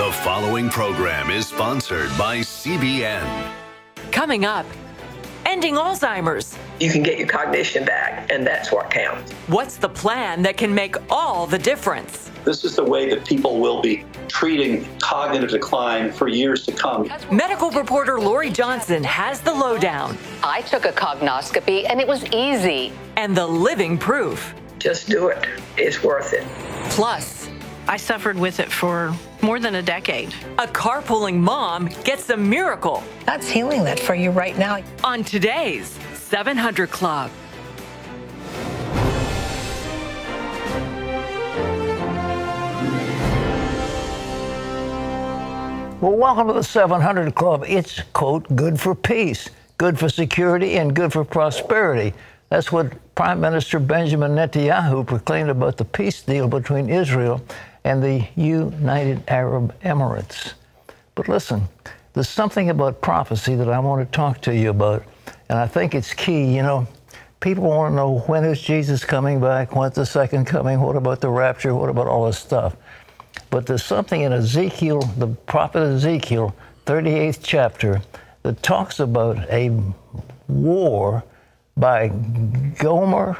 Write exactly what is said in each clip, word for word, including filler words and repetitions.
The following program is sponsored by C B N. Coming up, ending Alzheimer's. You can get your cognition back, and that's what counts. What's the plan that can make all the difference? This is the way that people will be treating cognitive decline for years to come. Medical reporter Lorie Johnson has the lowdown. I took a cognoscopy, and it was easy. And the living proof. Just do it. It's worth it. Plus, I suffered with it for more than a decade. A carpooling mom gets a miracle. That's healing that for you right now. On today's seven hundred Club. Well, welcome to the seven hundred Club. It's, quote, good for peace, good for security, and good for prosperity. That's what Prime Minister Benjamin Netanyahu proclaimed about the peace deal between Israel and the United Arab Emirates. But listen, there's something about prophecy that I want to talk to you about, and I think it's key. You know, people want to know, when is Jesus coming back? When's the second coming? What about the rapture? What about all this stuff? But there's something in Ezekiel, the prophet Ezekiel, thirty-eighth chapter, that talks about a war by Gomer,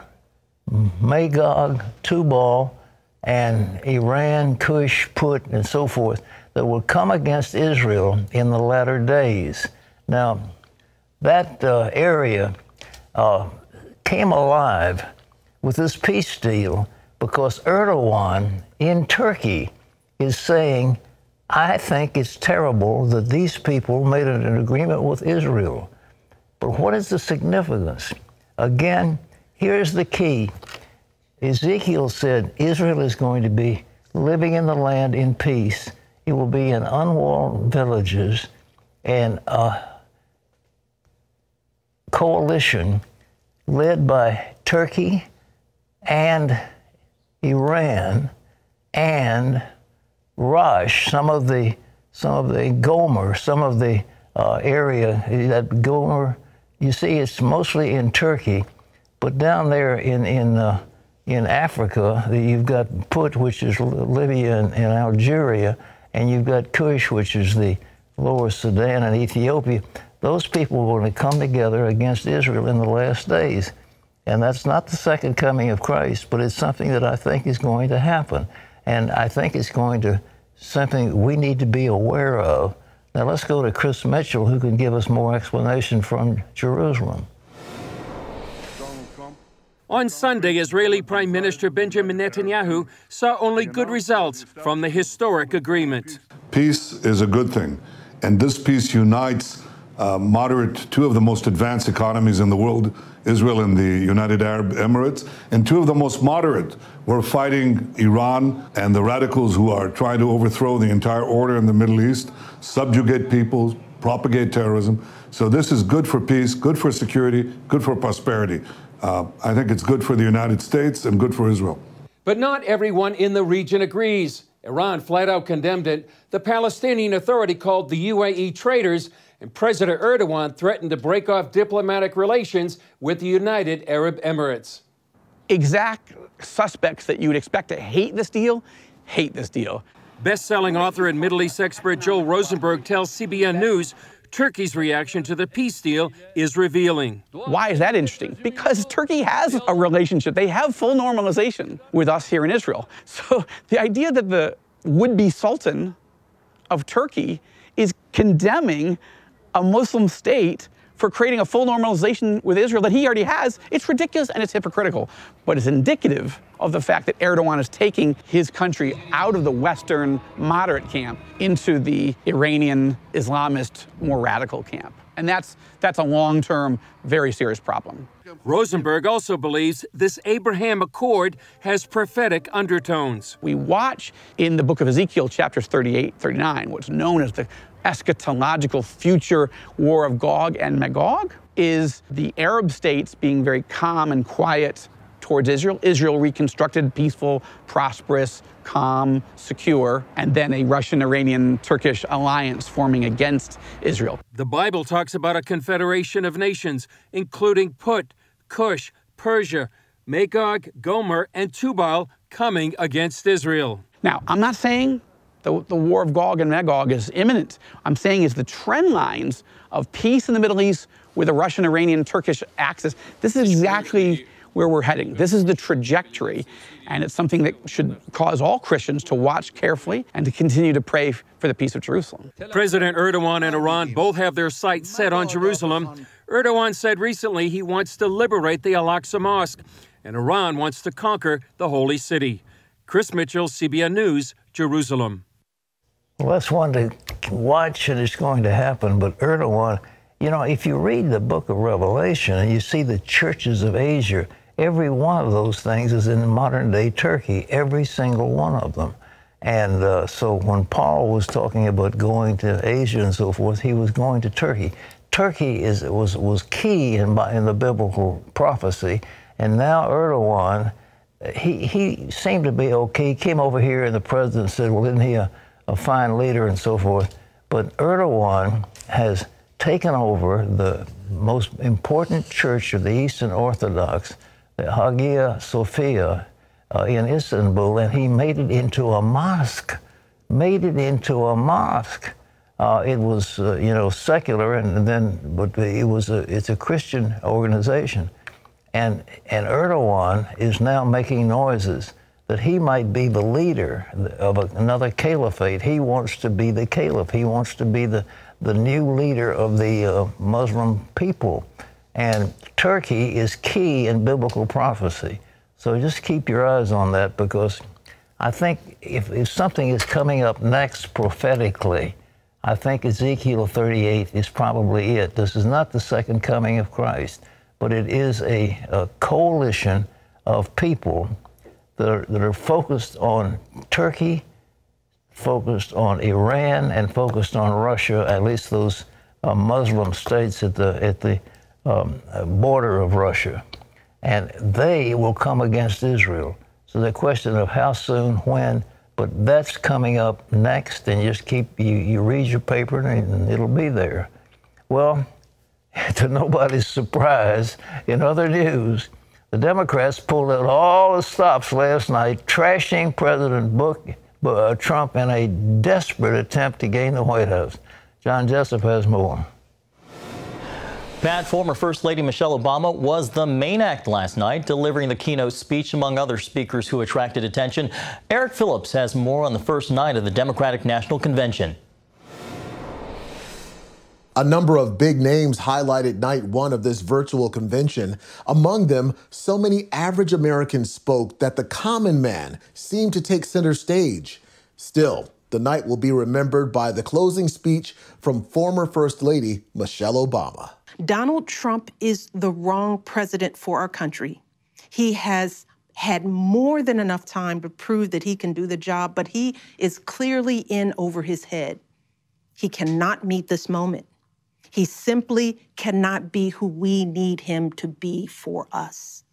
Magog, Tubal, and Iran, Cush, Put, and so forth, that will come against Israel in the latter days. Now, that uh, area uh, came alive with this peace deal because Erdogan in Turkey is saying, I think it's terrible that these people made an agreement with Israel. But what is the significance? Again, here's the key. Ezekiel said Israel is going to be living in the land in peace. It will be in unwalled villages, and a coalition led by Turkey and Iran and Rosh, some of the some of the Gomer, some of the uh, area that Gomer. You see, it's mostly in Turkey, but down there in in. Uh, In Africa, you've got Put, which is Libya and, and Algeria, and you've got Cush, which is the lower Sudan and Ethiopia. Those people are going to come together against Israel in the last days. And that's not the second coming of Christ, but it's something that I think is going to happen. And I think it's going to something we need to be aware of. Now, let's go to Chris Mitchell, who can give us more explanation from Jerusalem. On Sunday, Israeli Prime Minister Benjamin Netanyahu saw only good results from the historic agreement. Peace is a good thing, and this peace unites uh, moderate, two of the most advanced economies in the world, Israel and the United Arab Emirates, and two of the most moderate were fighting Iran and the radicals who are trying to overthrow the entire order in the Middle East, subjugate peoples, propagate terrorism. So this is good for peace, good for security, good for prosperity. Uh, I think it's good for the United States and good for Israel. But not everyone in the region agrees. Iran flat out condemned it. The Palestinian Authority called the U A E traitors, and President Erdogan threatened to break off diplomatic relations with the United Arab Emirates. Exact suspects that you would expect to hate this deal, hate this deal. Best-selling author and Middle East expert Joel Rosenberg tells C B N News Turkey's reaction to the peace deal is revealing. Why is that interesting? Because Turkey has a relationship. They have full normalization with us here in Israel. So the idea that the would-be Sultan of Turkey is condemning a Muslim state for creating a full normalization with Israel that he already has, it's ridiculous and it's hypocritical. But it's indicative of the fact that Erdogan is taking his country out of the Western moderate camp into the Iranian Islamist, more radical camp. And that's, that's a long-term, very serious problem. Rosenberg also believes this Abraham Accord has prophetic undertones. We watch in the book of Ezekiel, chapters thirty-eight, thirty-nine, what's known as the eschatological future war of Gog and Magog is the Arab states being very calm and quiet towards Israel. Israel reconstructed, peaceful, prosperous, calm, secure, and then a Russian-Iranian-Turkish alliance forming against Israel. The Bible talks about a confederation of nations, including Put, Cush, Persia, Magog, Gomer, and Tubal coming against Israel. Now, I'm not saying The, the war of Gog and Magog is imminent. I'm saying is the trend lines of peace in the Middle East with the Russian, Iranian, Turkish axis. This is exactly where we're heading. This is the trajectory, and it's something that should cause all Christians to watch carefully and to continue to pray for the peace of Jerusalem. President Erdogan and Iran both have their sights set on Jerusalem. Erdogan said recently he wants to liberate the Al-Aqsa Mosque, and Iran wants to conquer the Holy City. Chris Mitchell, C B N News, Jerusalem. Well, that's one to watch, and it's going to happen, but Erdogan, you know, if you read the book of Revelation and you see the churches of Asia, every one of those things is in modern-day Turkey, every single one of them. And uh, so when Paul was talking about going to Asia and so forth, he was going to Turkey. Turkey is, was, was key in, in the biblical prophecy, and now Erdogan, he, he seemed to be okay. He came over here, and the president said, well, isn't he a, a fine leader and so forth? But Erdogan has taken over the most important church of the Eastern Orthodox, the Hagia Sophia uh, in Istanbul, and he made it into a mosque, made it into a mosque. Uh, it was, uh, you know, secular, and, and then, but it was a, it's a Christian organization. And, and Erdogan is now making noises that he might be the leader of a, another caliphate. He wants to be the caliph. He wants to be the, the new leader of the uh, Muslim people. And Turkey is key in biblical prophecy. So just keep your eyes on that, because I think if, if something is coming up next prophetically, I think Ezekiel thirty-eight is probably it. This is not the second coming of Christ, but it is a, a coalition of people that are, that are focused on Turkey, focused on Iran, and focused on Russia, at least those uh, Muslim states at the, at the Um, border of Russia, and they will come against Israel. So the question of how soon, when, but that's coming up next, and just keep, you, you read your paper and it'll be there. Well, to nobody's surprise, in other news, the Democrats pulled out all the stops last night, trashing President Trump in a desperate attempt to gain the White House. John Jessup has more. Pat, former First Lady Michelle Obama was the main act last night, delivering the keynote speech among other speakers who attracted attention. Eric Phillips has more on the first night of the Democratic National Convention. A number of big names highlighted night one of this virtual convention. Among them, so many average Americans spoke that the common man seemed to take center stage. Still, the night will be remembered by the closing speech from former First Lady Michelle Obama. Donald Trump is the wrong president for our country. He has had more than enough time to prove that he can do the job, but he is clearly in over his head. He cannot meet this moment. He simply cannot be who we need him to be for us.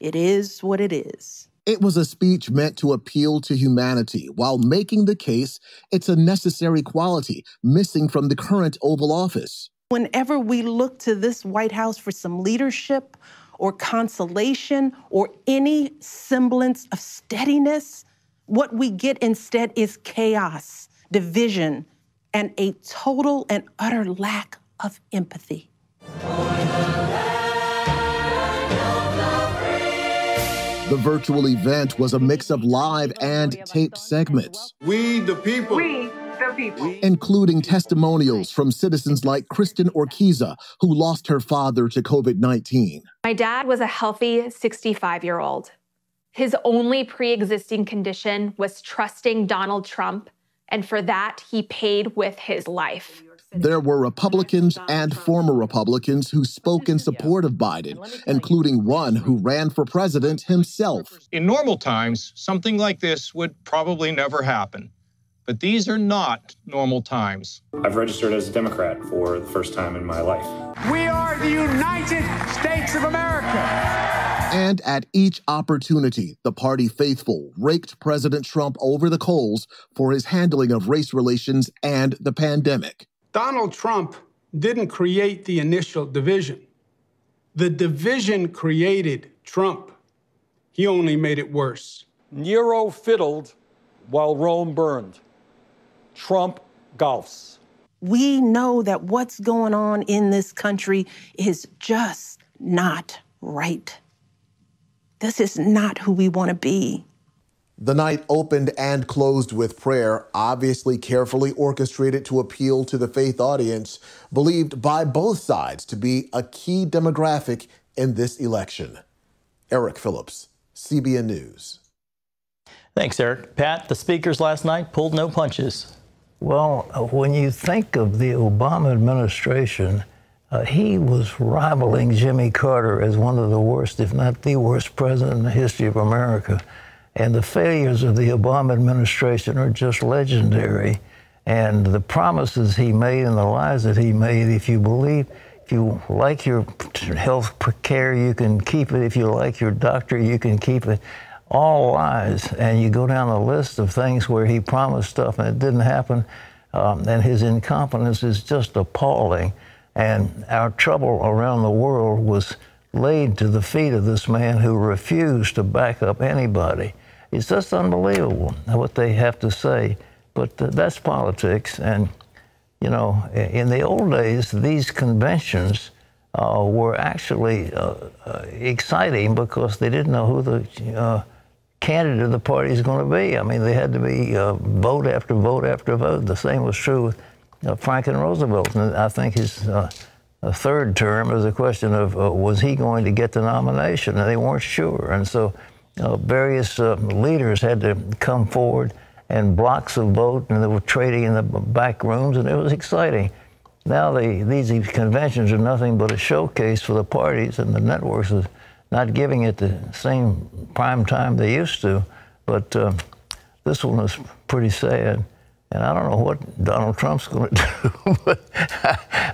It is what it is. It was a speech meant to appeal to humanity while making the case it's a necessary quality missing from the current Oval Office. Whenever we look to this White House for some leadership or consolation or any semblance of steadiness, what we get instead is chaos, division, and a total and utter lack of empathy. The virtual event was a mix of live and taped segments. We the people. We. People. Including testimonials from citizens like Kristen Urquiza, who lost her father to COVID nineteen. My dad was a healthy sixty-five-year-old. His only pre-existing condition was trusting Donald Trump, and for that, he paid with his life. There were Republicans and former Republicans who spoke in support of Biden, including one who ran for president himself. In normal times, something like this would probably never happen. But these are not normal times. I've registered as a Democrat for the first time in my life. We are the United States of America. And at each opportunity, the party faithful raked President Trump over the coals for his handling of race relations and the pandemic. Donald Trump didn't create the initial division. The division created Trump. He only made it worse. Nero fiddled while Rome burned. Trump golfs. We know that what's going on in this country is just not right. This is not who we want to be. The night opened and closed with prayer, obviously carefully orchestrated to appeal to the faith audience, believed by both sides to be a key demographic in this election. Eric Phillips, C B N News. Thanks, Eric. Pat, the speakers last night pulled no punches. Well, when you think of the Obama administration, uh, he was rivaling Jimmy Carter as one of the worst, if not the worst, president in the history of America. And the failures of the Obama administration are just legendary. And the promises he made and the lies that he made, if you believe, if you like your health care, you can keep it. If you like your doctor, you can keep it. All lies. And you go down a list of things where he promised stuff and it didn't happen. Um, and his incompetence is just appalling. And our trouble around the world was laid to the feet of this man who refused to back up anybody. It's just unbelievable what they have to say, but th that's politics. And, you know, in the old days, these conventions uh, were actually uh, uh, exciting because they didn't know who the uh, candidate of the party is going to be. I mean, they had to be uh, vote after vote after vote. The same was true with uh, Franklin Roosevelt, and I think his uh, third term was a question of uh, was he going to get the nomination, and they weren't sure. And so uh, various uh, leaders had to come forward and blocks of vote, and they were trading in the back rooms, and it was exciting. Now they, these conventions are nothing but a showcase for the parties, and the networks are not giving it the same prime time they used to. But uh, this one is pretty sad, and I don't know what Donald Trump's going to do, but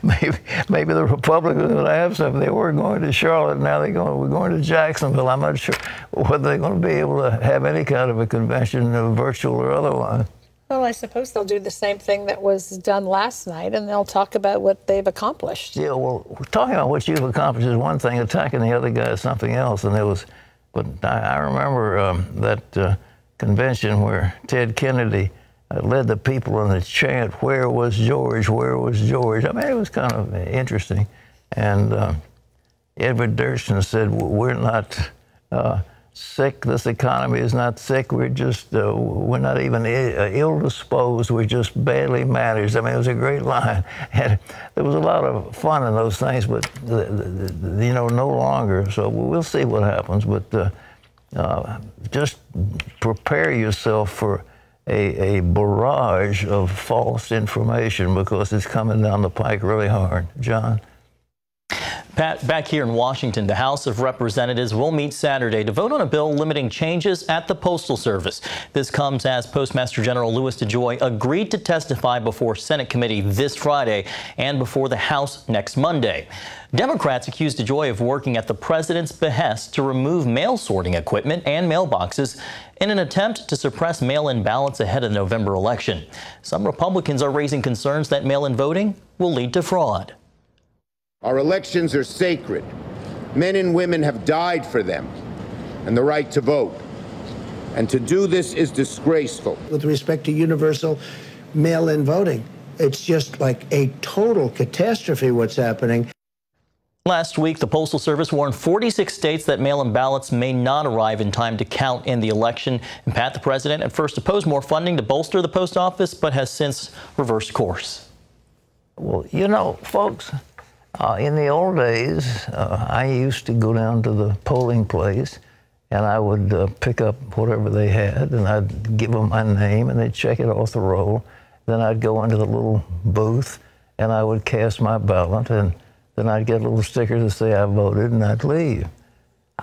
maybe, maybe the Republicans would have something. They were going to Charlotte, now they're going, we're going to Jacksonville. I'm not sure whether they're going to be able to have any kind of a convention, virtual or otherwise. Well, I suppose they'll do the same thing that was done last night, and they'll talk about what they've accomplished. Yeah, well, talking about what you've accomplished is one thing, attacking the other guy is something else. And there was, but I, I remember um, that uh, convention where Ted Kennedy Uh, led the people in the chant, "Where was George? Where was George?" I mean, it was kind of interesting. And uh, Edward Dershowitz said, "We're not uh, sick. This economy is not sick. We're just uh, we're not even ill disposed. We're just badly managed." I mean, it was a great line, and there was a lot of fun in those things. But the, the, the, you know, no longer. So we'll see what happens. But uh, uh, just prepare yourself for A, a barrage of false information, because it's coming down the pike really hard. John? Pat, back here in Washington, the House of Representatives will meet Saturday to vote on a bill limiting changes at the Postal Service. This comes as Postmaster General Louis DeJoy agreed to testify before Senate committee this Friday and before the House next Monday. Democrats accused DeJoy of working at the president's behest to remove mail sorting equipment and mailboxes in an attempt to suppress mail-in ballots ahead of the November election. Some Republicans are raising concerns that mail-in voting will lead to fraud. Our elections are sacred. Men and women have died for them and the right to vote. And to do this is disgraceful. With respect to universal mail-in voting, it's just like a total catastrophe what's happening. Last week, the Postal Service warned forty-six states that mail-in ballots may not arrive in time to count in the election. And Pat, the president at first opposed more funding to bolster the post office, but has since reversed course. Well, you know, folks, Uh, in the old days, uh, I used to go down to the polling place, and I would uh, pick up whatever they had, and I'd give them my name, and they'd check it off the roll. Then I'd go into the little booth, and I would cast my ballot, and then I'd get a little sticker to say I voted, and I'd leave.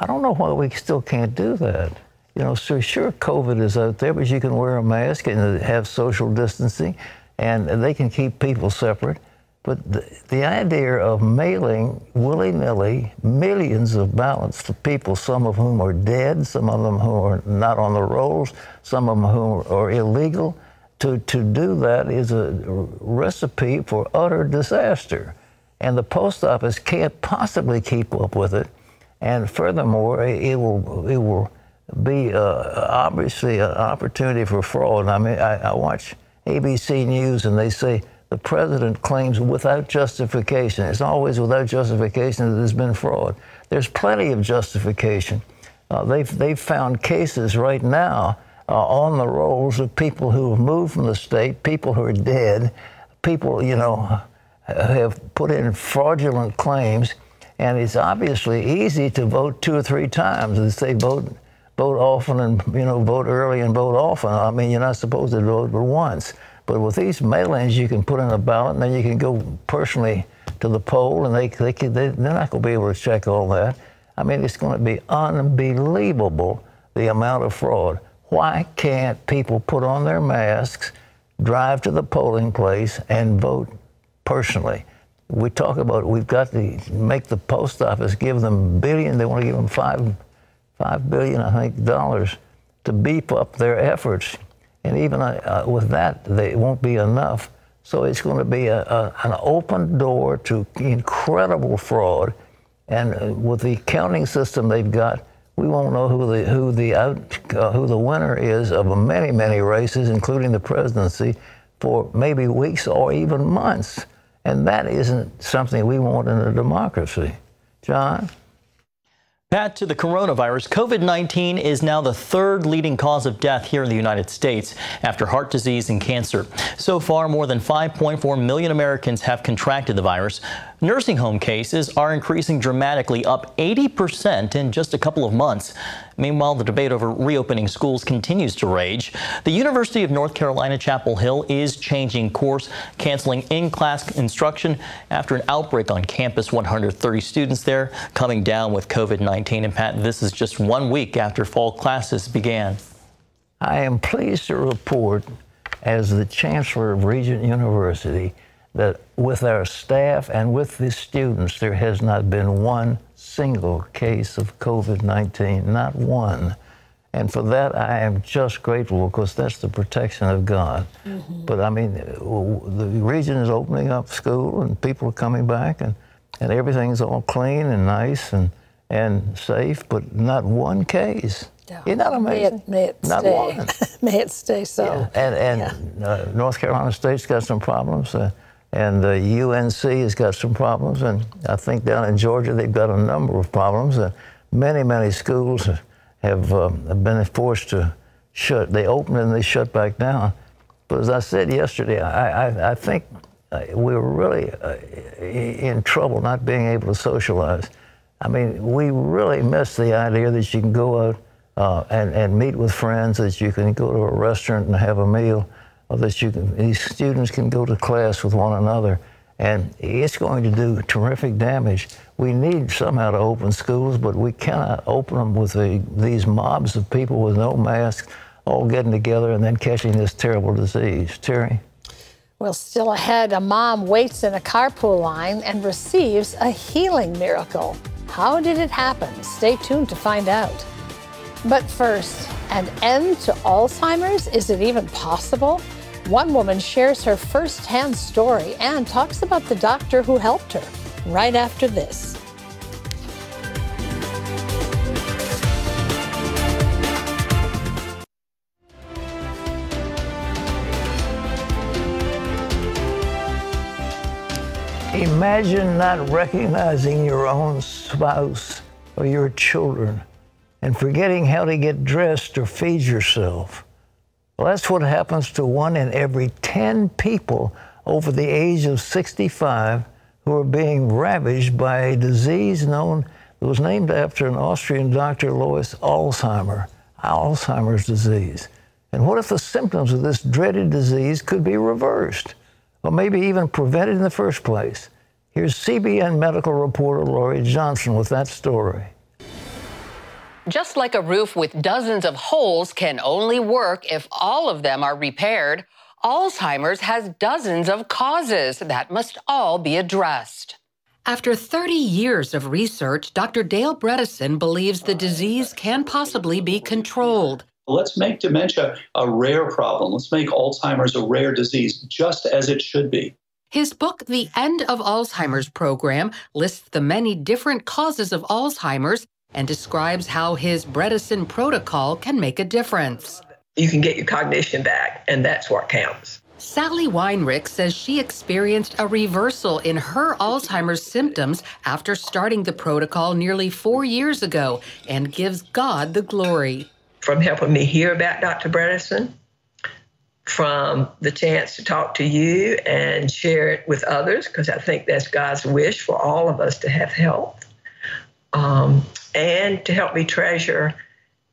I don't know why we still can't do that. You know, so sure, COVID is out there, but you can wear a mask and have social distancing, and they can keep people separate. But the, the idea of mailing willy-nilly millions of ballots to people, some of whom are dead, some of them who are not on the rolls, some of them who are illegal, to, to do that is a recipe for utter disaster. And the post office can't possibly keep up with it. And furthermore, it will, it will be uh, obviously an opportunity for fraud. I mean, I, I watch A B C News, and they say the president claims without justification. It's always without justification that there's been fraud. There's plenty of justification. Uh, they've, they've found cases right now uh, on the rolls of people who have moved from the state, people who are dead, people, you know, have put in fraudulent claims, and it's obviously easy to vote two or three times. They say vote, vote often and, you know, vote early and vote often. I mean, you're not supposed to vote but once. But with these mail-ins, you can put in a ballot, and then you can go personally to the poll, and they, they, they, they're not going to be able to check all that. I mean, it's going to be unbelievable, the amount of fraud. Why can't people put on their masks, drive to the polling place, and vote personally? We talk about we've got to make the post office give them billion. They want to give them five, five billion, I think, dollars to beef up their efforts. And even uh, with that, they won't be enough. So it's going to be a, a, an open door to incredible fraud. And with the counting system they've got, we won't know who the who the out, uh, who the winner is of many many races, including the presidency, for maybe weeks or even months. And that isn't something we want in a democracy. John? Pat, to the coronavirus, COVID nineteen is now the third leading cause of death here in the United States after heart disease and cancer. So far, more than five point four million Americans have contracted the virus. Nursing home cases are increasing dramatically, up eighty percent in just a couple of months. Meanwhile, the debate over reopening schools continues to rage. The University of North Carolina, Chapel Hill is changing course, canceling in-class instruction after an outbreak on campus. one hundred thirty students there coming down with COVID nineteen. And Pat, this is just one week after fall classes began. I am pleased to report, as the Chancellor of Regent University, that with our staff and with the students, there has not been one single case of COVID nineteen, not one. And for that, I am just grateful, because that's the protection of God. Mm-hmm. But I mean, the region is opening up school, and people are coming back, and, and everything's all clean and nice and, and safe, but not one case. Yeah. Isn't that amazing? May it, may it Not stay. One. May it stay so. Yeah. And, and yeah. Uh, North Carolina State's got some problems. Uh, And uh, U N C has got some problems, and I think down in Georgia they've got a number of problems. Uh, many, many schools have, uh, have been forced to shut. They opened and they shut back down. But as I said yesterday, I, I, I think we're really uh, in trouble not being able to socialize. I mean, we really miss the idea that you can go out uh, and, and meet with friends, that you can go to a restaurant and have a meal. That you can, these students can go to class with one another, and it's going to do terrific damage. We need somehow to open schools, but we cannot open them with the, these mobs of people with no masks all getting together and then catching this terrible disease. Terry? Well, still ahead, a mom waits in a carpool line and receives a healing miracle. How did it happen? Stay tuned to find out. But first, an end to Alzheimer's? Is it even possible? One woman shares her first-hand story and talks about the doctor who helped her right after this. Imagine not recognizing your own spouse or your children and forgetting how to get dressed or feed yourself. Well, that's what happens to one in every ten people over the age of sixty-five who are being ravaged by a disease known that was named after an Austrian doctor, Lois Alzheimer, Alzheimer's disease. And what if the symptoms of this dreaded disease could be reversed, or maybe even prevented in the first place? Here's C B N medical reporter Lorie Johnson with that story. Just like a roof with dozens of holes can only work if all of them are repaired, Alzheimer's has dozens of causes that must all be addressed. After thirty years of research, Doctor Dale Bredesen believes the disease can possibly be controlled. Let's make dementia a rare problem. Let's make Alzheimer's a rare disease, just as it should be. His book, The End of Alzheimer's Program, lists the many different causes of Alzheimer's and describes how his Bredesen Protocol can make a difference. You can get your cognition back, and that's what counts. Sally Weinrich says she experienced a reversal in her Alzheimer's symptoms after starting the protocol nearly four years ago and gives God the glory. From helping me hear about Doctor Bredesen, from the chance to talk to you and share it with others, because I think that's God's wish for all of us to have health, um, and to help me treasure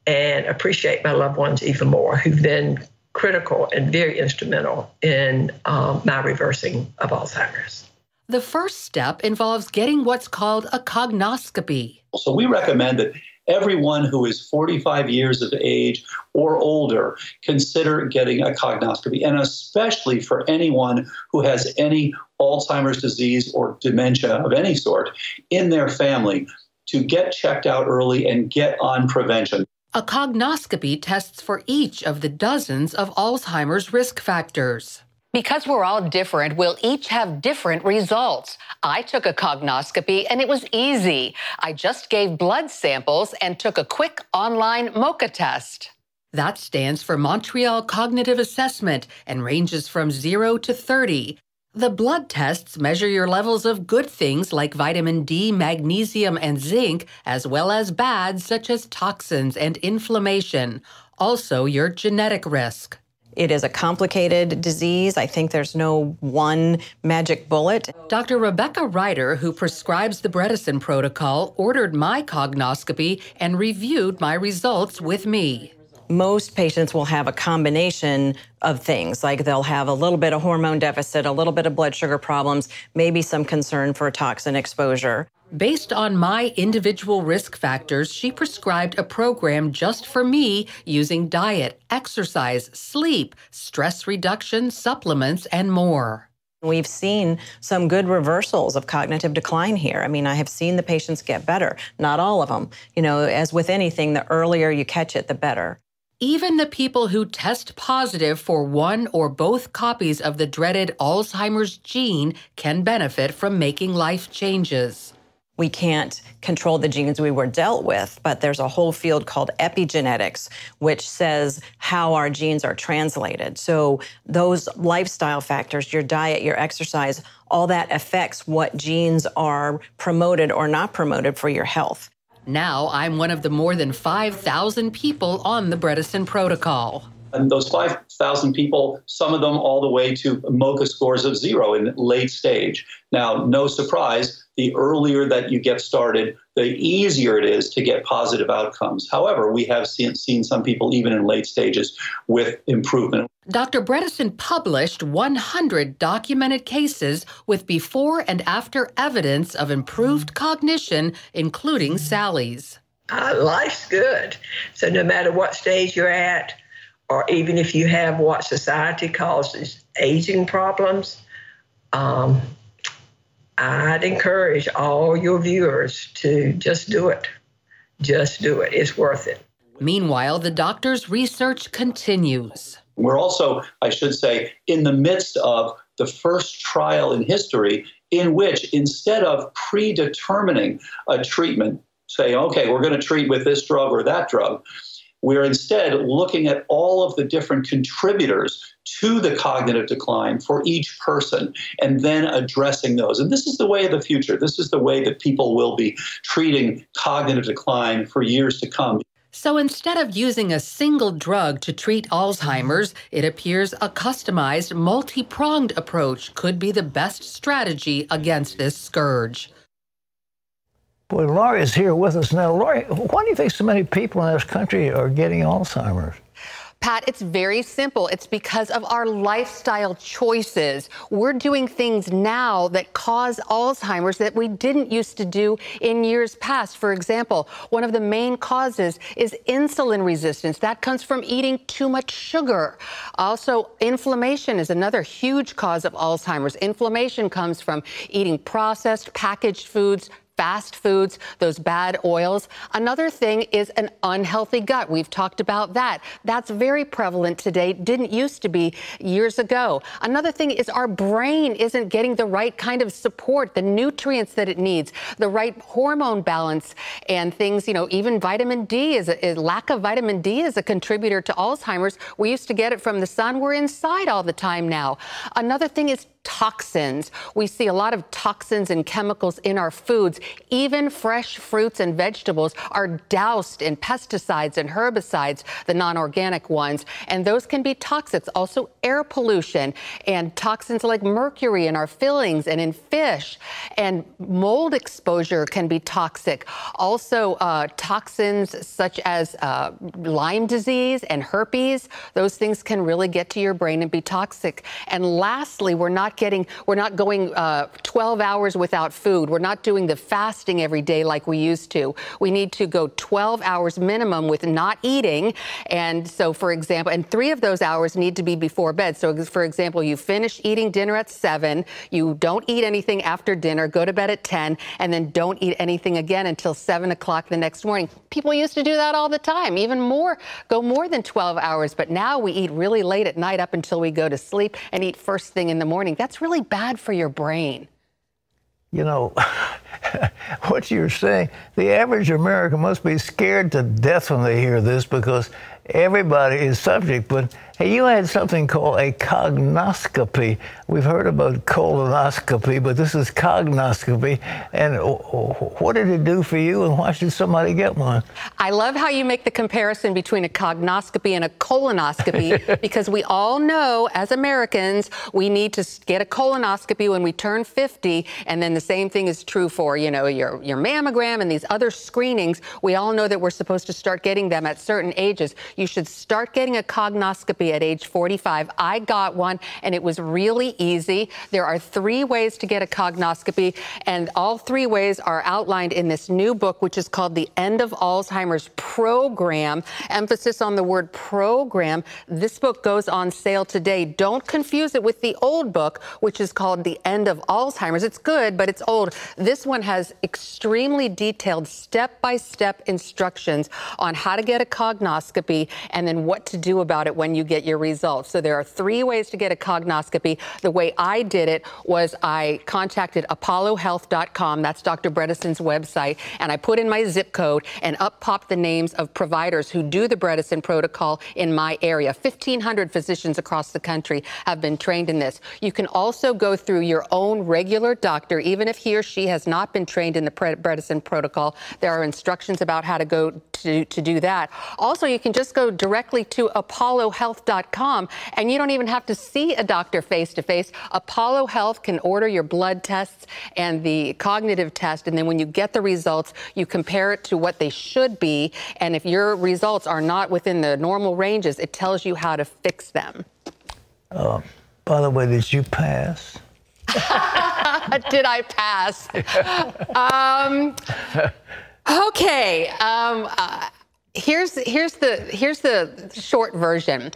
and appreciate my loved ones even more, who've been critical and very instrumental in um, my reversing of Alzheimer's. The first step involves getting what's called a cognoscopy. So we recommend that everyone who is forty-five years of age or older consider getting a cognoscopy, and especially for anyone who has any Alzheimer's disease or dementia of any sort in their family, to get checked out early and get on prevention. A cognoscopy tests for each of the dozens of Alzheimer's risk factors. Because we're all different, we'll each have different results. I took a cognoscopy and it was easy. I just gave blood samples and took a quick online MoCA test. That stands for Montreal Cognitive Assessment and ranges from zero to thirty. The blood tests measure your levels of good things like vitamin D, magnesium, and zinc, as well as bad such as toxins and inflammation, also your genetic risk. It is a complicated disease. I think there's no one magic bullet. Doctor Rebecca Ryder, who prescribes the Bredesen protocol, ordered my cognoscopy and reviewed my results with me. Most patients will have a combination of things, like they'll have a little bit of hormone deficit, a little bit of blood sugar problems, maybe some concern for toxin exposure. Based on my individual risk factors, she prescribed a program just for me using diet, exercise, sleep, stress reduction, supplements, and more. We've seen some good reversals of cognitive decline here. I mean, I have seen the patients get better, not all of them. You know, as with anything, the earlier you catch it, the better. Even the people who test positive for one or both copies of the dreaded Alzheimer's gene can benefit from making life changes. We can't control the genes we were dealt with, but there's a whole field called epigenetics, which says how our genes are translated. So those lifestyle factors, your diet, your exercise, all that affects what genes are promoted or not promoted for your health. Now I'm one of the more than five thousand people on the Bredesen protocol. And those five thousand people, some of them all the way to MoCA scores of zero in late stage. Now, no surprise, the earlier that you get started, the easier it is to get positive outcomes. However, we have seen, seen some people even in late stages with improvement. Doctor Bredesen published one hundred documented cases with before and after evidence of improved cognition, including Sally's. Uh, life's good. So no matter what stage you're at, or even if you have what society calls these aging problems, um, I'd encourage all your viewers to just do it. Just do it. It's worth it. Meanwhile, the doctor's research continues. We're also, I should say, in the midst of the first trial in history in which, instead of predetermining a treatment, saying, okay, we're going to treat with this drug or that drug, we're instead looking at all of the different contributors to the cognitive decline for each person and then addressing those. And this is the way of the future. This is the way that people will be treating cognitive decline for years to come. So instead of using a single drug to treat Alzheimer's, it appears a customized, multi-pronged approach could be the best strategy against this scourge. Well, Lorie is here with us now. Lorie, why do you think so many people in this country are getting Alzheimer's? Pat, it's very simple. It's because of our lifestyle choices. We're doing things now that cause Alzheimer's that we didn't used to do in years past. For example, one of the main causes is insulin resistance. That comes from eating too much sugar. Also, inflammation is another huge cause of Alzheimer's. Inflammation comes from eating processed, packaged foods, fast foods, those bad oils. Another thing is an unhealthy gut. We've talked about that. That's very prevalent today. Didn't used to be years ago. Another thing is our brain isn't getting the right kind of support, the nutrients that it needs, the right hormone balance and things, you know, even vitamin D is a, is lack of vitamin D is a contributor to Alzheimer's. We used to get it from the sun. We're inside all the time now. Another thing is toxins. We see a lot of toxins and chemicals in our foods. Even fresh fruits and vegetables are doused in pesticides and herbicides, the non-organic ones, and those can be toxic. Also air pollution and toxins like mercury in our fillings and in fish, and mold exposure can be toxic. Also uh, toxins such as uh, Lyme disease and herpes, those things can really get to your brain and be toxic. And lastly, we're not getting, we're not going uh, twelve hours without food. We're not doing the fasting every day like we used to. We need to go twelve hours minimum with not eating. And so, for example, and three of those hours need to be before bed. So, for example, you finish eating dinner at seven, you don't eat anything after dinner, go to bed at ten, and then don't eat anything again until seven o'clock the next morning. People used to do that all the time, even more, go more than twelve hours. But now we eat really late at night up until we go to sleep and eat first thing in the morning. That's really bad for your brain. You know, what you're saying, the average American must be scared to death when they hear this, because everybody is subject. But hey, you had something called a cognoscopy. We've heard about colonoscopy, but this is cognoscopy. And what did it do for you, and why should somebody get one? I love how you make the comparison between a cognoscopy and a colonoscopy, because we all know, as Americans, we need to get a colonoscopy when we turn fifty, and then the same thing is true for, you know, your, your mammogram and these other screenings. We all know that we're supposed to start getting them at certain ages. You should start getting a cognoscopy at age forty-five. I got one, and it was really easy. There are three ways to get a cognoscopy, and all three ways are outlined in this new book, which is called The End of Alzheimer's Program. Emphasis on the word program. This book goes on sale today. Don't confuse it with the old book, which is called The End of Alzheimer's. It's good, but it's old. This one has extremely detailed step-by-step instructions on how to get a cognoscopy and then what to do about it when you get your results. So there are three ways to get a cognoscopy. The way I did it was I contacted Apollo Health dot com. That's Doctor Bredesen's website. And I put in my zip code, and up popped the names of providers who do the Bredesen Protocol in my area. fifteen hundred physicians across the country have been trained in this. You can also go through your own regular doctor, even if he or she has not been trained in the Bredesen Protocol. There are instructions about how to go to, to do that. Also, you can just go directly to Apollo Health dot com. And you don't even have to see a doctor face-to-face. Apollo Health can order your blood tests and the cognitive test, and then when you get the results, you compare it to what they should be, and if your results are not within the normal ranges, it tells you how to fix them. Uh, by the way, did you pass? Did I pass? um, okay. Um, uh, Here's, here's, the, here's the short version.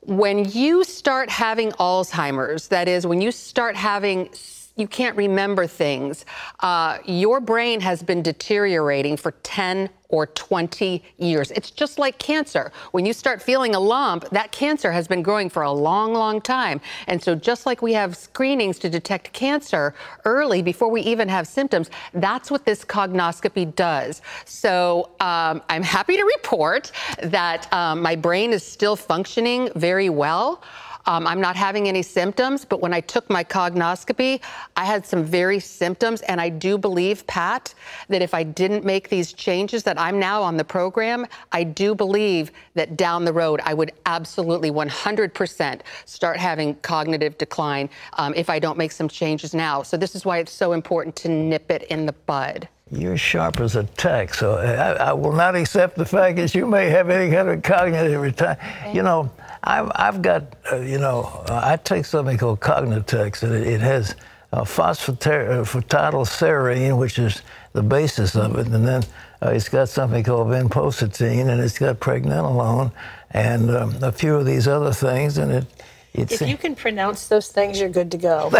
When you start having Alzheimer's, that is, when you start having, you can't remember things, uh, your brain has been deteriorating for ten or twenty years. It's just like cancer. When you start feeling a lump, that cancer has been growing for a long, long time. And so just like we have screenings to detect cancer early before we even have symptoms, that's what this cognoscopy does. So um, I'm happy to report that um, my brain is still functioning very well. Um, I'm not having any symptoms, but when I took my cognoscopy, I had some very symptoms, and I do believe, Pat, that if I didn't make these changes that I'm now on the program, I do believe that down the road, I would absolutely one hundred percent start having cognitive decline um, if I don't make some changes now. So this is why it's so important to nip it in the bud. You're sharp as a tack, so I, I will not accept the fact that you may have any kind of cognitive retard. Okay. You know, I've, I've got, uh, you know, uh, I take something called Cognitex, and it, it has uh, phosphatidylserine, which is the basis of it, and then uh, it's got something called venpositine, and it's got pregnenolone, and um, a few of these other things, and it It's if you can pronounce those things, you're good to go.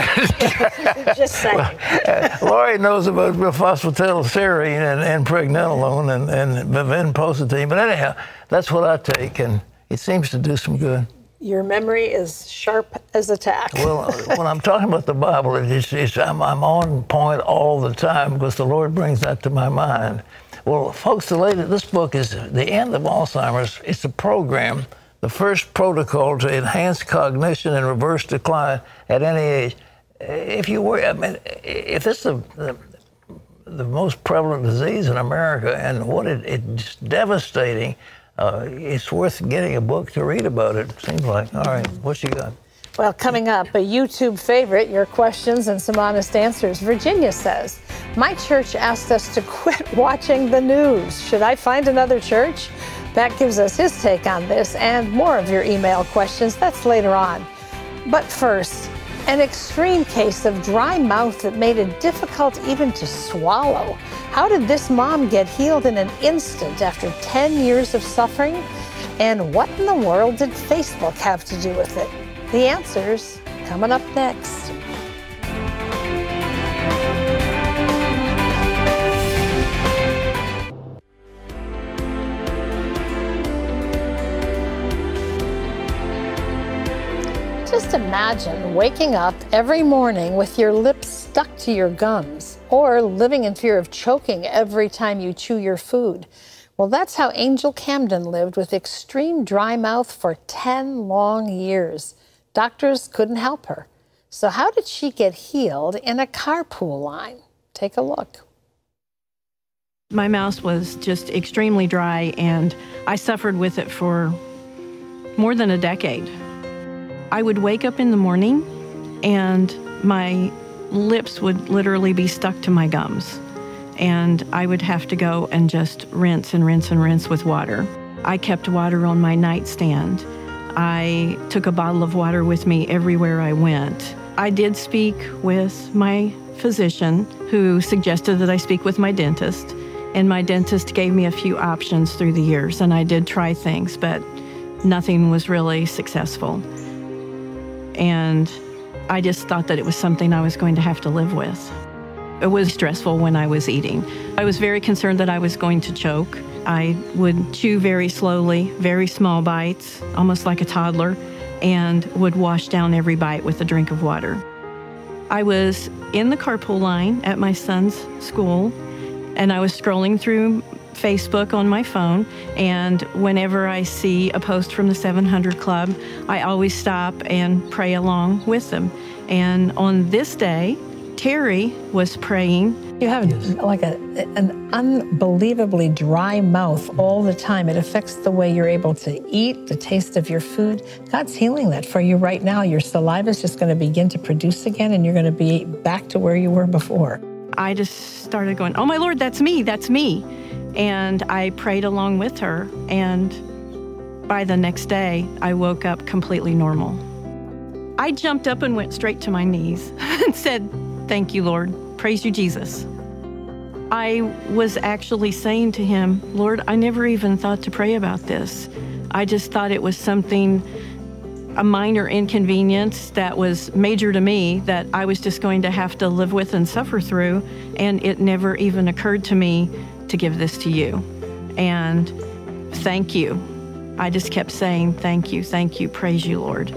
Just saying. Well, uh, Lorie knows about phosphatidylserine and, and pregnenolone and, and venpositine. But anyhow, that's what I take, and it seems to do some good. Your memory is sharp as a tack. Well, when I'm talking about the Bible, it's, it's, I'm, I'm on point all the time because the Lord brings that to my mind. Well, folks, the latest, this book is The End of Alzheimer's. It's a program, the first protocol to enhance cognition and reverse decline at any age. If you were, I mean, if this is the, the, the most prevalent disease in America and what it, it's devastating, uh, it's worth getting a book to read about it, it seems like. All right, what you got? Well, coming up, a YouTube favorite, your questions and some honest answers. Virginia says, my church asked us to quit watching the news. Should I find another church? That gives us his take on this and more of your email questions. That's later on. But first, an extreme case of dry mouth that made it difficult even to swallow. How did this mom get healed in an instant after ten years of suffering? And what in the world did Facebook have to do with it? The answers coming up next. Just imagine waking up every morning with your lips stuck to your gums, or living in fear of choking every time you chew your food. Well, that's how Angel Camden lived with extreme dry mouth for ten long years. Doctors couldn't help her. So how did she get healed in a carpool line? Take a look. My mouth was just extremely dry, and I suffered with it for more than a decade. I would wake up in the morning, and my lips would literally be stuck to my gums. And I would have to go and just rinse and rinse and rinse with water. I kept water on my nightstand. I took a bottle of water with me everywhere I went. I did speak with my physician, who suggested that I speak with my dentist, and my dentist gave me a few options through the years, and I did try things, but nothing was really successful. And I just thought that it was something I was going to have to live with. It was stressful when I was eating. I was very concerned that I was going to choke. I would chew very slowly, very small bites, almost like a toddler, and would wash down every bite with a drink of water. I was in the carpool line at my son's school, and I was scrolling through Facebook on my phone, and whenever I see a post from the seven hundred club, I always stop and pray along with them. And on this day, Terry was praying. You have yes. like a, an unbelievably dry mouth all the time. It affects the way you're able to eat, the taste of your food. God's healing that for you right now. Your saliva is just going to begin to produce again, and you're going to be back to where you were before. I just started going, oh my Lord, that's me, that's me. And I prayed along with her, and by the next day, I woke up completely normal. I jumped up and went straight to my knees and said, thank you, Lord. Praise you, Jesus. I was actually saying to him, Lord, I never even thought to pray about this. I just thought it was something, a minor inconvenience that was major to me that I was just going to have to live with and suffer through, and it never even occurred to me to give this to you. And thank you. I just kept saying, thank you, thank you, praise you, Lord.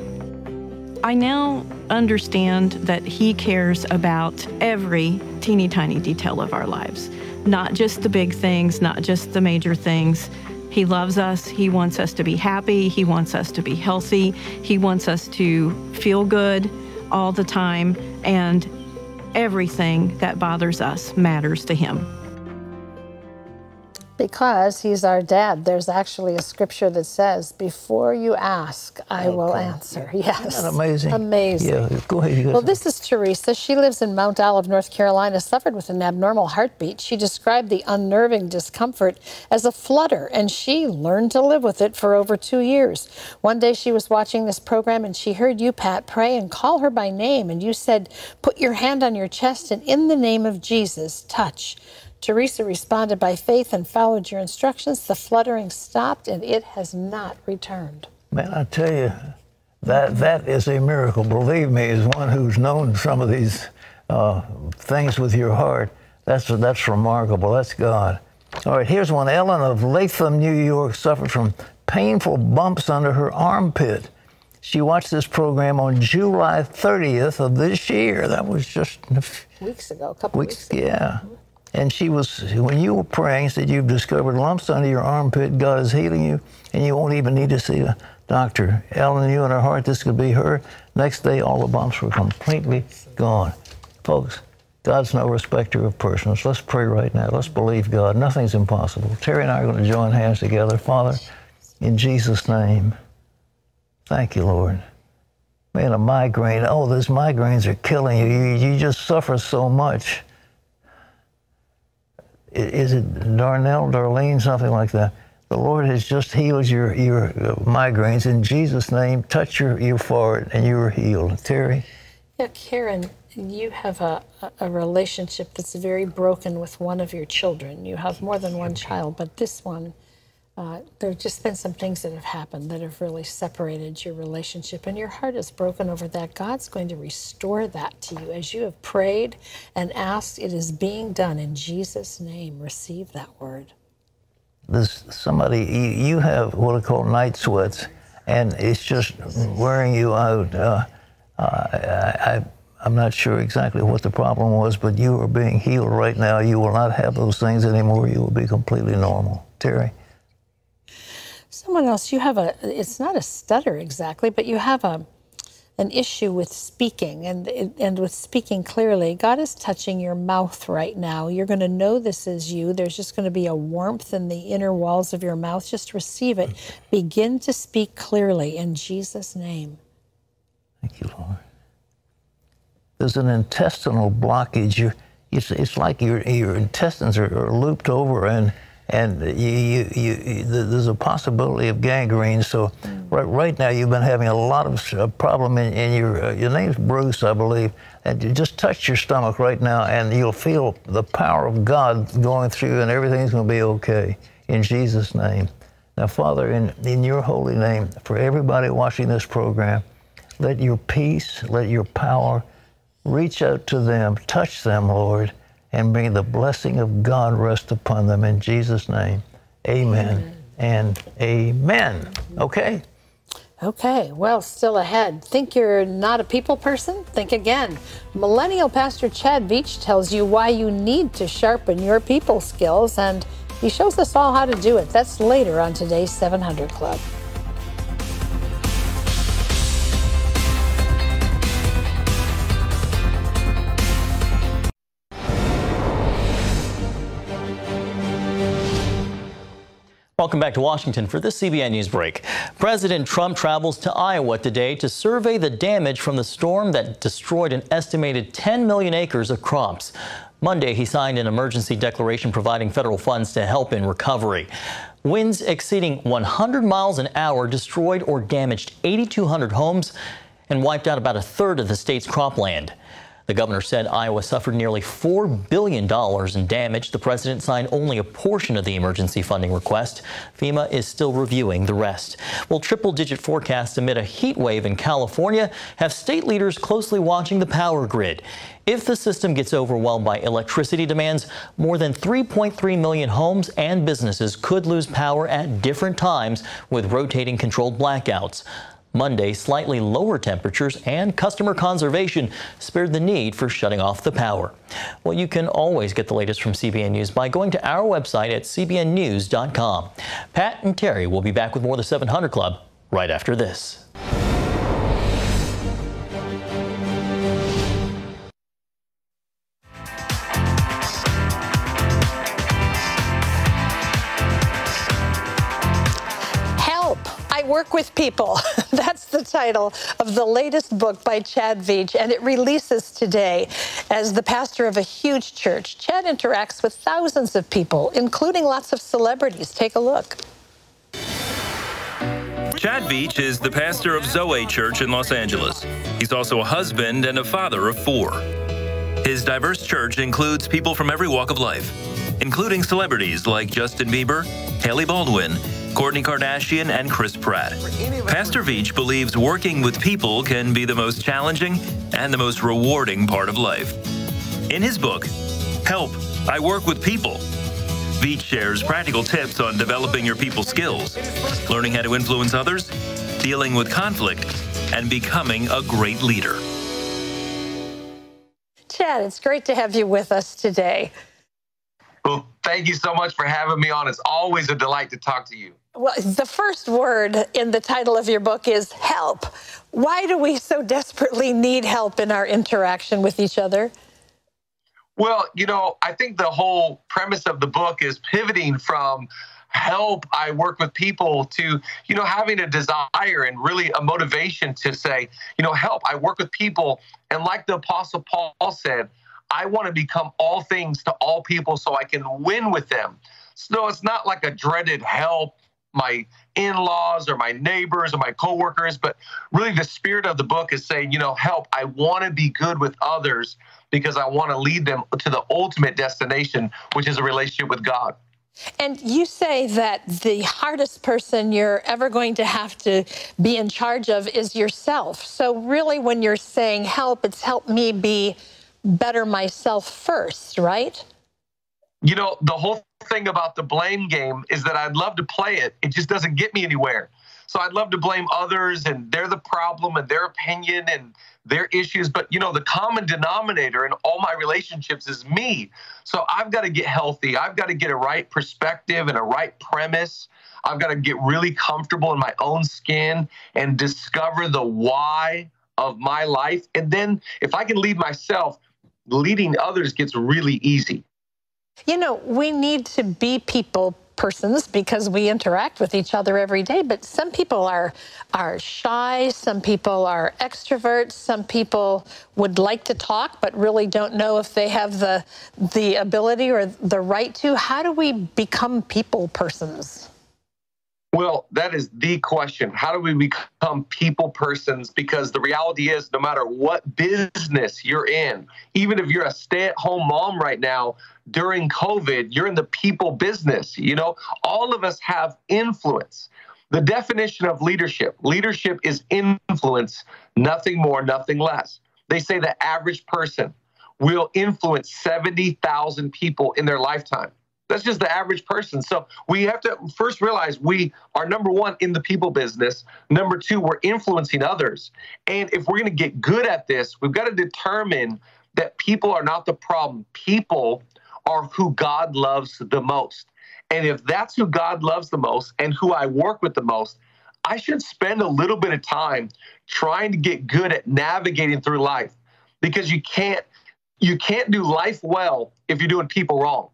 I now understand that He cares about every teeny tiny detail of our lives, not just the big things, not just the major things. He loves us. He wants us to be happy. He wants us to be healthy. He wants us to feel good all the time, and everything that bothers us matters to Him. Because He's our dad. There's actually a scripture that says, before you ask, I okay. will answer. Yes. Isn't that amazing? Amazing. Yeah. Go ahead. Well, this is Teresa. She lives in Mount Olive, North Carolina, suffered with an abnormal heartbeat. She described the unnerving discomfort as a flutter, and she learned to live with it for over two years. One day she was watching this program, and she heard you, Pat, pray and call her by name, and you said, put your hand on your chest, and in the name of Jesus, touch. Teresa responded by faith and followed your instructions. The fluttering stopped, and it has not returned. Man, I tell you, That, that is a miracle. Believe me, as one who's known some of these uh, things with your heart, that's, that's remarkable. That's God. All right, here's one. Ellen of Latham, New York, suffered from painful bumps under her armpit. She watched this program on July thirtieth of this year. That was just weeks ago, a couple weeks, weeks ago. Yeah. And she was, when you were praying, said you've discovered lumps under your armpit. God is healing you, and you won't even need to see a doctor. Ellen knew in her heart this could be her. Next day, all the bumps were completely gone. Folks, God's no respecter of persons. Let's pray right now. Let's believe God. Nothing's impossible. Terry and I are going to join hands together. Father, in Jesus' name, thank you, Lord. Man, a migraine. Oh, those migraines are killing you. You, you just suffer so much. Is it Darnell, Darlene, something like that? The Lord has just healed your, your migraines. In Jesus' name, touch your, your forehead, and you are healed. Terry? Yeah, Karen, you have a, a relationship that's very broken with one of your children. You have more than one child, but this one, uh, there have just been some things that have happened that have really separated your relationship, and your heart is broken over that. God's going to restore that to you. As you have prayed and asked, it is being done. In Jesus' name, receive that word. There's somebody, you, you have what are called night sweats, and it's just wearing you out. Uh, I, I, I'm not sure exactly what the problem was, but you are being healed right now. You will not have those things anymore. You will be completely normal. Terry? Someone else, you have a, it's not a stutter exactly, but you have a, an issue with speaking and, and with speaking clearly. God is touching your mouth right now. You're going to know this is you. There's just going to be a warmth in the inner walls of your mouth. Just receive it. Begin to speak clearly in Jesus' name. Thank you, Lord. There's an intestinal blockage. You're, it's, it's like your, your intestines are, are looped over, and and you, you, you, there's a possibility of gangrene. So mm. right, right now you've been having a lot of problem in, in your, uh, your name's Bruce, I believe, and you just touch your stomach right now, and you'll feel the power of God going through, and everything's going to be okay in Jesus' name. Now, Father, in, in your holy name, for everybody watching this program, let your peace, let your power reach out to them, touch them, Lord, and bring the blessing of God rest upon them in Jesus' name. Amen, amen. And amen. Okay? Okay. Well, still ahead. Think you're not a people person? Think again. Millennial Pastor Chad Veach tells you why you need to sharpen your people skills, and he shows us all how to do it. That's later on today's seven hundred Club. Welcome back to Washington for this C B N News Break. President Trump travels to Iowa today to survey the damage from the storm that destroyed an estimated ten million acres of crops. Monday, he signed an emergency declaration providing federal funds to help in recovery. Winds exceeding one hundred miles an hour destroyed or damaged eighty-two hundred homes and wiped out about a third of the state's cropland. The governor said Iowa suffered nearly four billion dollars in damage. The president signed only a portion of the emergency funding request. FEMA is still reviewing the rest. Well, triple-digit forecasts amid a heat wave in California have state leaders closely watching the power grid. If the system gets overwhelmed by electricity demands, more than three point three million homes and businesses could lose power at different times with rotating controlled blackouts. Monday, slightly lower temperatures and customer conservation spared the need for shutting off the power. Well, you can always get the latest from C B N News by going to our website at C B N news dot com. Pat and Terry will be back with more of the seven hundred Club right after this. Work with people. That's the title of the latest book by Chad Veach, and it releases today. As the pastor of a huge church, Chad interacts with thousands of people, including lots of celebrities. Take a look. Chad Veach is the pastor of Zoe Church in Los Angeles. He's also a husband and a father of four. His diverse church includes people from every walk of life, including celebrities like Justin Bieber, Haley Baldwin, Kourtney Kardashian, and Chris Pratt. Pastor Veach believes working with people can be the most challenging and the most rewarding part of life. In his book, Help, I Work with People, Veach shares practical tips on developing your people skills, learning how to influence others, dealing with conflict, and becoming a great leader. Chad, it's great to have you with us today. Well, thank you so much for having me on. It's always a delight to talk to you. Well, the first word in the title of your book is help. Why do we so desperately need help in our interaction with each other? Well, you know, I think the whole premise of the book is pivoting from help, I work with people, to, you know, having a desire and really a motivation to say, you know, help, I work with people. And like the Apostle Paul said, I want to become all things to all people so I can win with them. So it's not like a dreaded help, my in-laws or my neighbors or my coworkers, but really the spirit of the book is saying, you know, help, I want to be good with others because I want to lead them to the ultimate destination, which is a relationship with God. And you say that the hardest person you're ever going to have to be in charge of is yourself. So really when you're saying help, it's help me be better myself first, right? You know, the whole thing about the blame game is that I'd love to play it. It just doesn't get me anywhere. So I'd love to blame others and they're the problem and their opinion and their issues. But, you know, the common denominator in all my relationships is me. So I've got to get healthy. I've got to get a right perspective and a right premise. I've got to get really comfortable in my own skin and discover the why of my life. And then if I can lead myself, leading others gets really easy. You know, we need to be people persons because we interact with each other every day, but some people are are shy, some people are extroverts, some people would like to talk but really don't know if they have the the ability or the right to. How do we become people persons? Well, that is the question. How do we become people persons? Because the reality is, no matter what business you're in, even if you're a stay-at-home mom right now, during COVID, you're in the people business. You know, all of us have influence. The definition of leadership, leadership is influence, nothing more, nothing less. They say the average person will influence seventy thousand people in their lifetime. That's just the average person. So we have to first realize we are, number one, in the people business. Number two, we're influencing others. And if we're going to get good at this, we've got to determine that people are not the problem. People are who God loves the most. And if that's who God loves the most and who I work with the most, I should spend a little bit of time trying to get good at navigating through life, because you can't, you can't do life well if you're doing people wrong.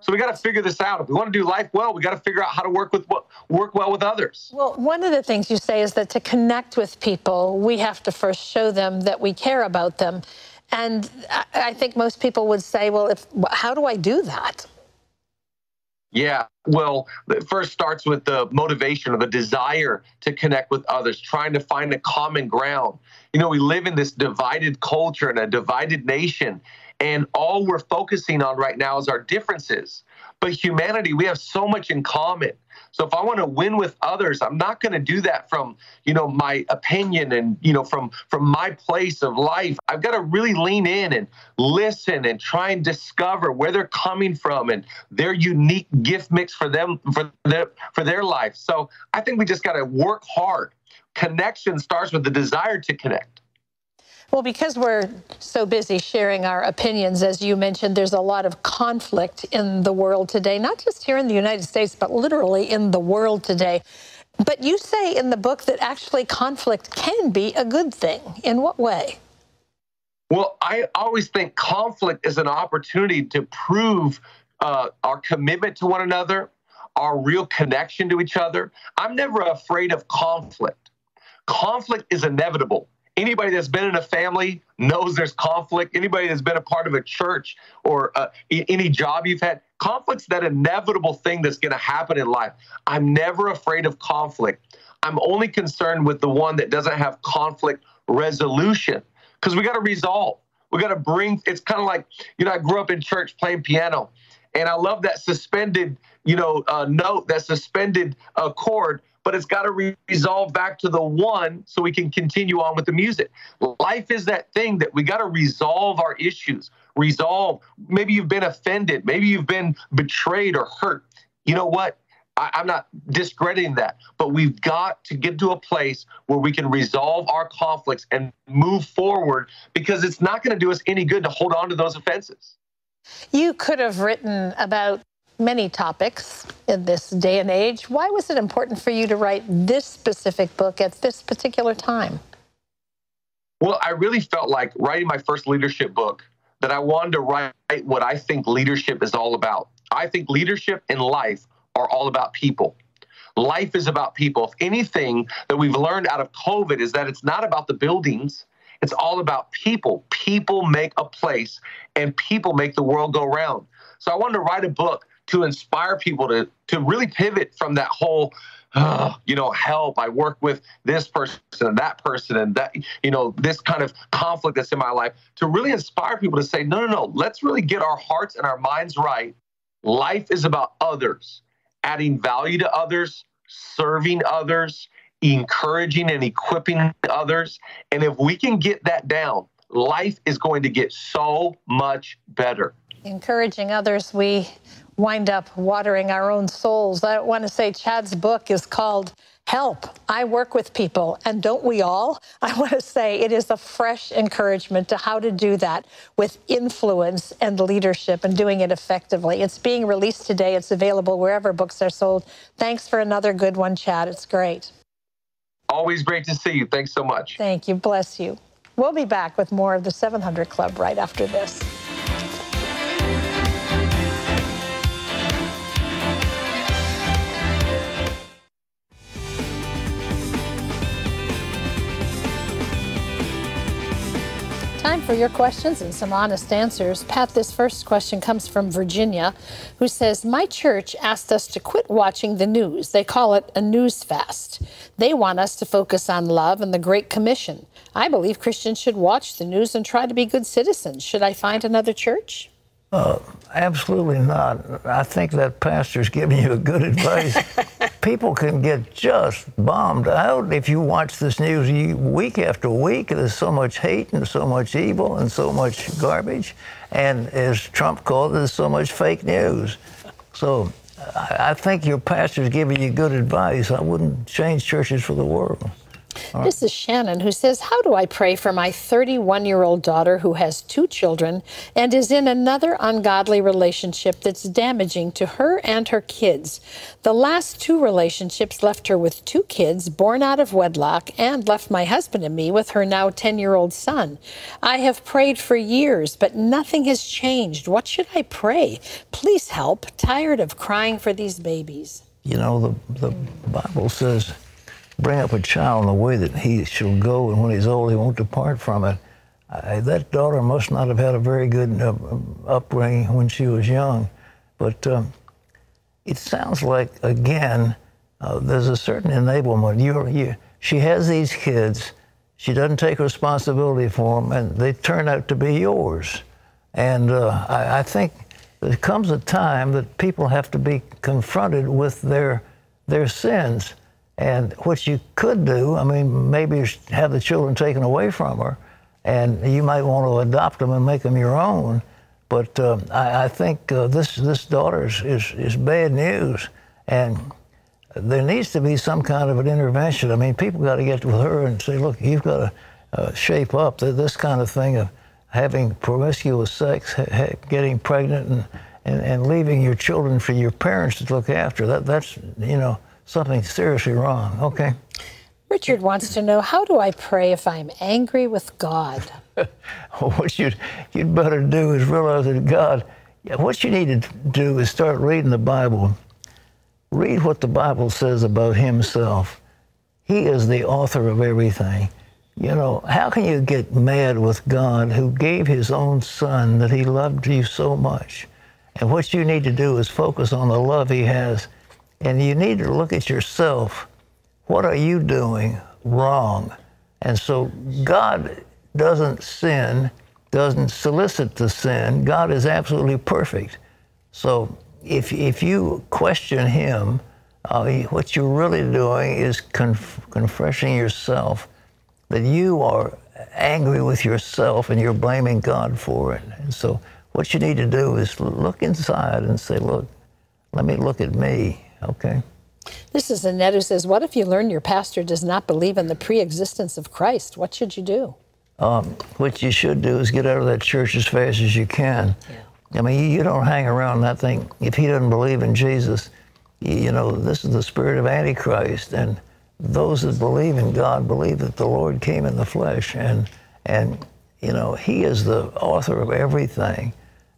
So we got to figure this out. If we want to do life well, we got to figure out how to work with work well with others. Well, one of the things you say is that to connect with people, we have to first show them that we care about them. And I think most people would say, well, if, how do I do that? Yeah, well, it first starts with the motivation or the desire to connect with others, trying to find a common ground. You know, we live in this divided culture and a divided nation, and all we're focusing on right now is our differences. But humanity, we have so much in common. So if I want to win with others, I'm not going to do that from, you know, my opinion and, you know, from, from my place of life. I've got to really lean in and listen and try and discover where they're coming from and their unique gift mix for them, for their, for their life. So I think we just got to work hard. Connection starts with the desire to connect. Well, because we're so busy sharing our opinions, as you mentioned, there's a lot of conflict in the world today, not just here in the United States, but literally in the world today. But you say in the book that actually conflict can be a good thing. In what way? Well, I always think conflict is an opportunity to prove uh, our commitment to one another, our real connection to each other. I'm never afraid of conflict. Conflict is inevitable. Anybody that's been in a family knows there's conflict. Anybody that's been a part of a church or uh, any job you've had, conflict's that inevitable thing that's going to happen in life. I'm never afraid of conflict. I'm only concerned with the one that doesn't have conflict resolution, because we got to resolve. We got to bring, it's kind of like, you know, I grew up in church playing piano, and I love that suspended you know, uh, note that suspended chord, but it's got to re resolve back to the one so we can continue on with the music. Life is that thing that we got to resolve our issues, resolve. Maybe you've been offended. Maybe you've been betrayed or hurt. You know what? I, I'm not discrediting that, but we've got to get to a place where we can resolve our conflicts and move forward, because it's not going to do us any good to hold on to those offenses. You could have written about many topics in this day and age. Why was it important for you to write this specific book at this particular time? Well, I really felt like writing my first leadership book that I wanted to write what I think leadership is all about. I think leadership and life are all about people. Life is about people. If anything that we've learned out of COVID is that it's not about the buildings, it's all about people. People make a place, and people make the world go round. So I wanted to write a book to inspire people to, to really pivot from that whole, uh, you know, help, I work with this person and that person and that, you know, this kind of conflict that's in my life, to really inspire people to say, no, no, no, let's really get our hearts and our minds right. Life is about others, adding value to others, serving others, encouraging and equipping others. And if we can get that down, life is going to get so much better. Encouraging others, we wind up watering our own souls. I want to say Chad's book is called Help, I Work With People, and don't we all? I want to say it is a fresh encouragement to how to do that with influence and leadership and doing it effectively. It's being released today. It's available wherever books are sold. Thanks for another good one, Chad. It's great. Always great to see you. Thanks so much. Thank you. Bless you. We'll be back with more of the seven hundred Club right after this. Time for your questions and some honest answers. Pat, this first question comes from Virginia, who says, my church asked us to quit watching the news. They call it a news fast. They want us to focus on love and the Great Commission. I believe Christians should watch the news and try to be good citizens. Should I find another church? Uh, absolutely not. I think that pastor's giving you a good advice. People can get just bombed out if you watch this news you, week after week. There's so much hate and so much evil and so much garbage. And as Trump called it, there's so much fake news. So I, I think your pastor's giving you good advice. I wouldn't change churches for the world. Right. This is Shannon, who says, how do I pray for my thirty-one-year-old daughter who has two children and is in another ungodly relationship that's damaging to her and her kids? The last two relationships left her with two kids born out of wedlock and left my husband and me with her now ten-year-old son. I have prayed for years, but nothing has changed. What should I pray? Please help. Tired of crying for these babies. You know, the, the Bible says, bring up a child in the way that he shall go, and when he's old, he won't depart from it. I, that daughter must not have had a very good uh, upbringing when she was young. But um, it sounds like, again, uh, there's a certain enablement. You're, you, she has these kids. She doesn't take responsibility for them, and they turn out to be yours. And uh, I, I think there comes a time that people have to be confronted with their, their sins. And what you could do, I mean, maybe have the children taken away from her, and you might want to adopt them and make them your own. But uh, I, I think uh, this this daughter is, is, is bad news, and there needs to be some kind of an intervention. I mean, people got to get with her and say, look, you've got to uh, shape up. This kind of thing of having promiscuous sex, ha ha getting pregnant, and, and, and leaving your children for your parents to look after, that that's, you know, something seriously wrong. Okay. Richard wants to know, how do I pray if I'm angry with God? What you'd, you'd better do is realize that God, what you need to do is start reading the Bible. Read what the Bible says about himself. He is the author of everything. You know, how can you get mad with God who gave his own son that he loved you so much? And what you need to do is focus on the love he has. And you need to look at yourself. What are you doing wrong? And so God doesn't sin, doesn't solicit the sin. God is absolutely perfect. So if, if you question him, uh, what you're really doing is conf confessing yourself that you are angry with yourself and you're blaming God for it. And so what you need to do is look inside and say, look, let me look at me, okay? This is Annette who says, what if you learn your pastor does not believe in the pre-existence of Christ? What should you do? Um, what you should do is get out of that church as fast as you can. Yeah. I mean, you don't hang around that thing. If he doesn't believe in Jesus, you know, this is the spirit of Antichrist. And those that believe in God believe that the Lord came in the flesh. And, and you know, he is the author of everything.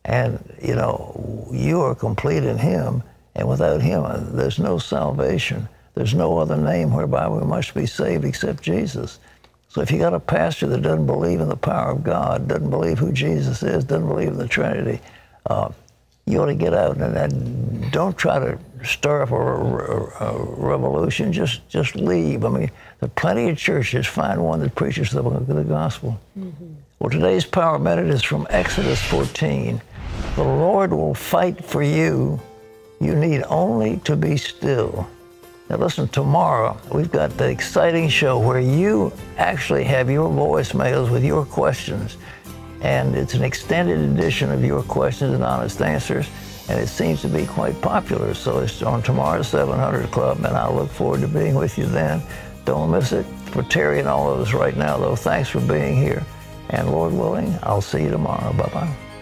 And, you know, you are complete in him. And without him, there's no salvation. There's no other name whereby we must be saved except Jesus. So if you got a pastor that doesn't believe in the power of God, doesn't believe who Jesus is, doesn't believe in the Trinity, uh, you ought to get out and, and don't try to stir up a, a, a revolution. Just just leave. I mean, there are plenty of churches. Find one that preaches the, the gospel. Mm-hmm. Well, today's Power Minute is from Exodus fourteen. The Lord will fight for you. You need only to be still. Now listen, tomorrow we've got the exciting show where you actually have your voicemails with your questions. And it's an extended edition of your questions and honest answers. And it seems to be quite popular. So it's on tomorrow's seven hundred Club. And I look forward to being with you then. Don't miss it. For Terry and all of us right now, though, thanks for being here. And Lord willing, I'll see you tomorrow. Bye-bye.